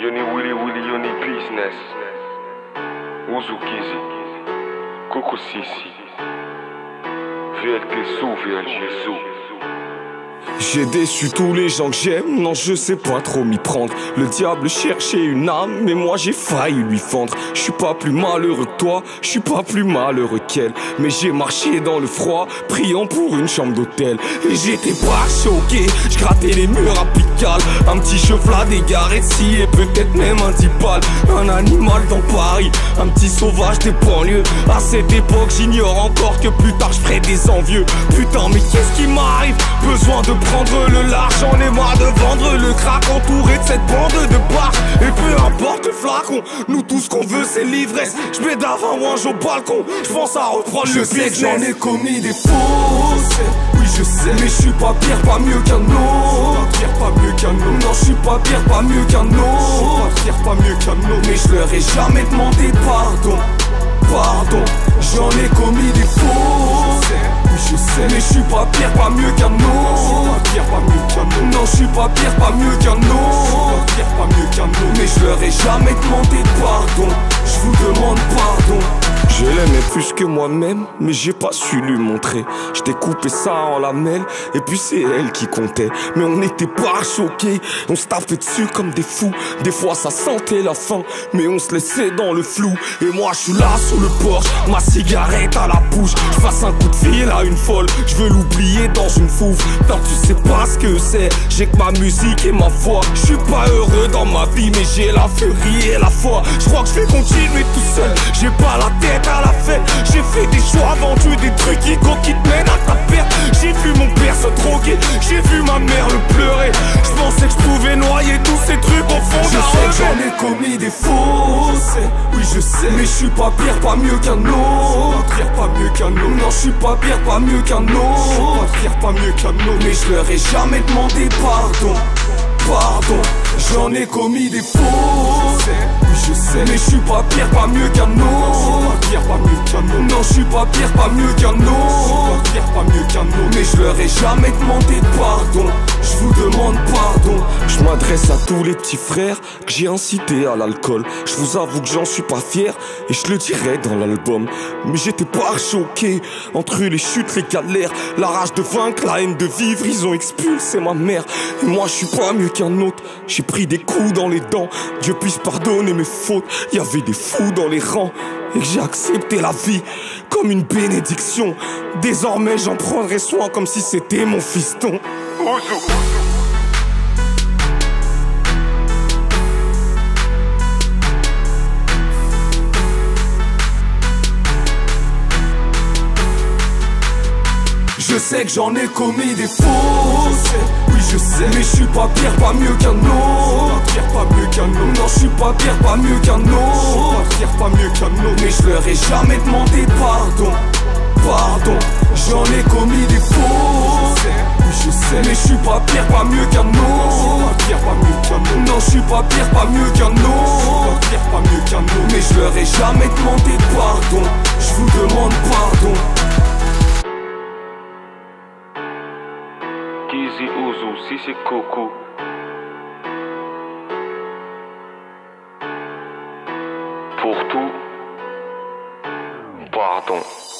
Yoni Willy Willy Yoni Business. Ouzou Guizi. Coco Sissi. VLT sous VLG sous. J'ai déçu tous les gens que j'aime, non je sais pas trop m'y prendre. Le diable cherchait une âme, mais moi j'ai failli lui fendre. Je suis pas plus malheureux que toi, je suis pas plus malheureux qu'elle. Mais j'ai marché dans le froid, priant pour une chambre d'hôtel. Et j'étais pas choqué, je grattais les murs à Pigalle. Un petit chevelin dégaré si et peut-être même un 10 balles. Un animal dans Paris, un petit sauvage des banlieues. À cette époque j'ignore encore que plus tard je ferai des envieux. Putain mais qu'est-ce qui m'arrive? Besoin de prendre le large, j'en ai marre de vendre le crack entouré de cette bande de barres. Et peu importe le flacon, nous tout ce qu'on veut c'est l'ivresse. J'mets d'avant ou un jour au balcon, j'pense à reprendre le business. Je sais que j'en ai commis des fausses, oui je sais. Mais j'suis pas pire, pas mieux qu'un autre. Non j'suis pas pire, pas mieux qu'un autre. Mais je leur ai jamais demandé pardon. J'en ai commis des fausses, oui je sais. Mais j'suis pas pire, pas mieux qu'un autre. Non j'suis pas pire, pas mieux qu'un autre. Mais je leur ai jamais demandé pardon. J'vous demande pardon. Je l'aimais plus que moi-même, mais j'ai pas su lui montrer. Je t'ai coupé ça en lamelles, et puis c'est elle qui comptait. Mais on n'était pas choqués, on se tapait dessus comme des fous. Des fois ça sentait la faim, mais on se laissait dans le flou. Et moi je suis là sous le porche, ma cigarette à la bouche. Je passe un coup de fil à une folle, je veux l'oublier dans une fouffe. Car tu sais pas ce que c'est, j'ai que ma musique et ma voix. Je suis pas heureux dans ma vie, mais j'ai la furie et la foi. Je crois que je vais continuer tout seul, j'ai pas la tête à la fête. J'ai fait des choix, vendu des trucs égaux qui te mènent à ta perte. J'ai vu mon père se droguer, j'ai vu ma mère le pleurer. Je pensais que je pouvais noyer tous ces trucs au fond d'un rêve. Je sais que j'en ai commis des fausses, oui je sais. Mais je suis pas pire, pas mieux qu'un autre. Non je suis pas pire, pas mieux qu'un autre. Mais je leur ai jamais demandé pardon. J'en ai commis des fausses, oui je sais. Mais j'suis pas pire, pas mieux qu'un autre. Non j'suis pas pire, pas mieux qu'un autre. Mais je leur ai jamais demandé pardon. J'vous demande pardon. Je m'adresse à tous les petits frères que j'ai incités à l'alcool. Je vous avoue que j'en suis pas fier, et je le dirai dans l'album. Mais j'étais pas choqué, entre les chutes, les galères, la rage de vaincre, la haine de vivre. Ils ont expulsé ma mère, et moi je suis pas mieux qu'un autre. J'ai pris des coups dans les dents, Dieu puisse pardonner mes fautes. Y avait des fous dans les rangs, et que j'ai accepté la vie comme une bénédiction. Désormais j'en prendrai soin comme si c'était mon fiston. Ouzou. Je sais que j'en ai commis des fausses, oui je sais. Mais je suis pas pire, pas mieux qu'un autre. Non je suis pas pire, pas mieux qu'un autre. Mais je leur ai jamais demandé pardon. J'en ai commis des fausses, oui je sais. Mais je suis pas pire, pas mieux qu'un autre. Non je suis pas pire, pas mieux qu'un autre. Mais je leur ai jamais demandé pardon. Je vous demande pardon. Guizi Ouzou, si c'est Coco. Pour tout, pardon.